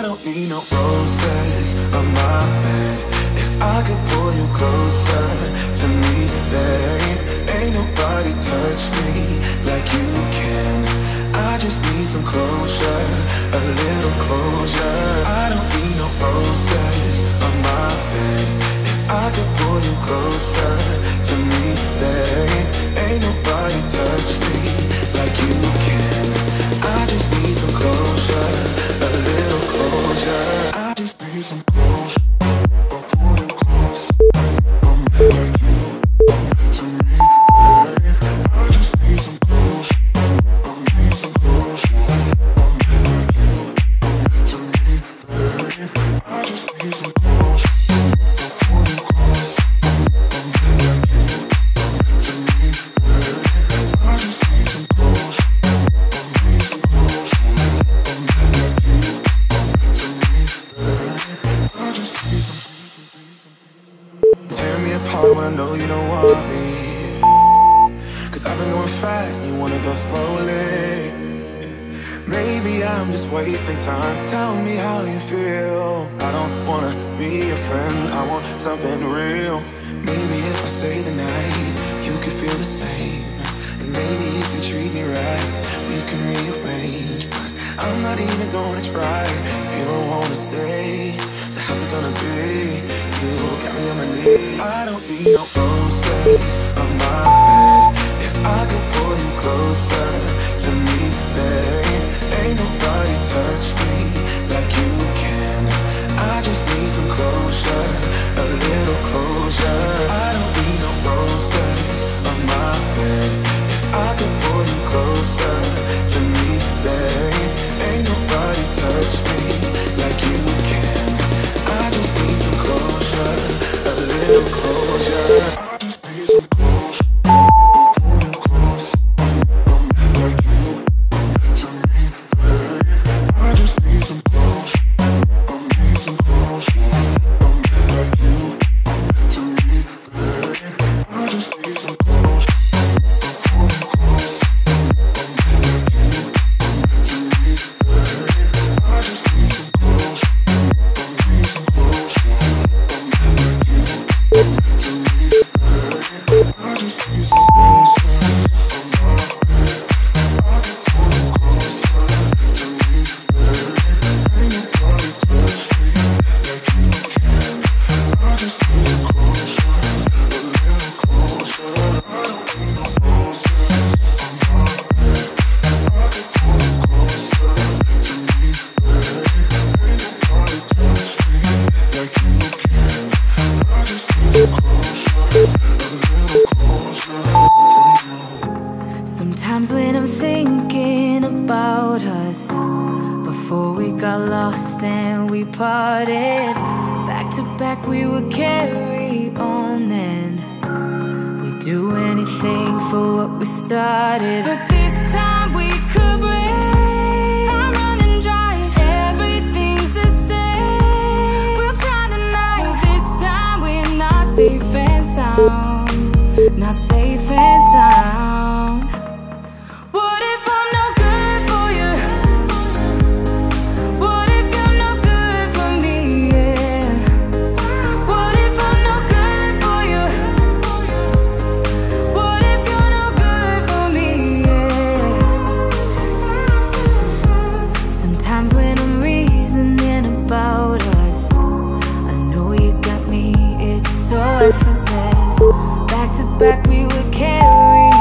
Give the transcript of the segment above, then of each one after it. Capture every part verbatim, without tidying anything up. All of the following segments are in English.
I don't need no roses on my bed. If I could pull you closer to me, babe, ain't nobody touch me like you can. I just need some closure, a little closure. I don't need no roses on my bed. If I could pull you closer to me, babe, ain't nobody touch me like you can. I just need some closure, a little closure. I just need some closure. I'll pull you close. I'm like you to me, babe. I just need some closure. I need some closure. I'm like you to me, babe. I just need some closure. I'll pull you close. I'm like you to me, babe. I just need some closure. I need some closure. Hard when I know you don't want me, cause I've been going fast and you wanna go slowly. Maybe I'm just wasting time, tell me how you feel. I don't wanna be a friend, I want something real. Maybe if I say the night, you could feel the same. And maybe if you treat me right, we can rearrange. But I'm not even gonna try if you don't wanna stay. So how's it gonna be? You got me on my knees. I don't need no roses on my bed. If I could pull you closer to me, babe, ain't nobody touch me like you can. I just need some closure, a little closure. I don't need no roses on my bed. If I could pull you closer to me, babe, ain't nobody touch me like you can. I just need some closure, a little closure. I just need some closure. I'll pull you close. I'm like you to me, babe. I just need some closure. I need some closure. I'm like you to me, babe. I just need some closure. I'll pull you close. I'm like you to me, babe. I just need some closure. Sometimes when I'm thinking about us, before we got lost and we parted, back to back we would carry on and we'd do anything for what we started. But this time we could break. Safe and sound, not safe and sound. What if I'm no good for you? What if you're no good for me? Yeah. What if I'm no good for you? What if you're no good for me? Yeah. Sometimes when I'm reasoning about us, I know you got me. So effortless, back to back we would carry.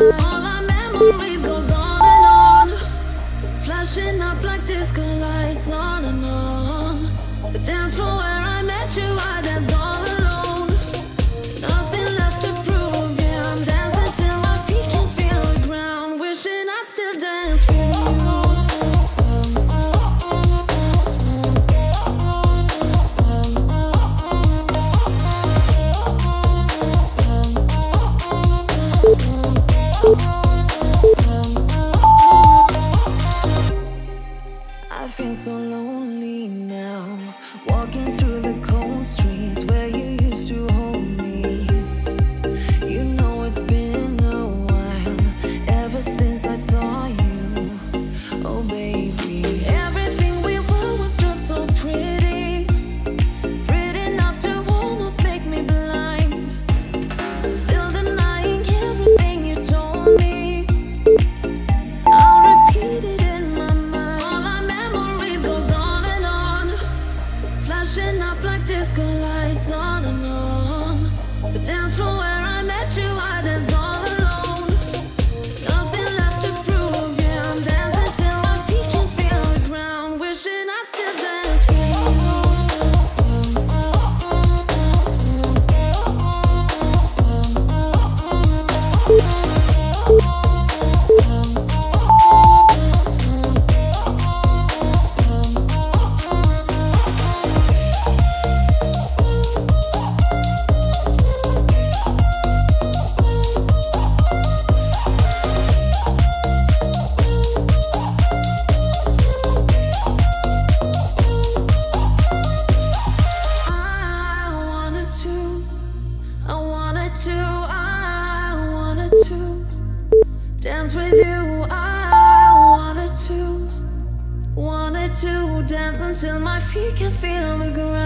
All our memories goes on and on, flashing up like disco lights on and on. The dance floor where I met you, I dance all alone. Nothing left to prove, yeah, I'm dancing till my feet can feel the ground. Wishing I still dance with you. I feel so lonely now, walking through the cold streets where you used to hold me. You know it's been a while, ever since I saw you. Oh baby, everything we were was just so pretty, pretty enough to almost make me blind. Still denying everything you told me. Up like disco lights on and on. The dance floor where I met you, I dance all alone. Nothing left to prove, yeah, I'm dancing till my feet can feel the ground. Wishing I still dance with you. I wanted to dance with you. I wanted to, wanted to dance until my feet can feel the ground.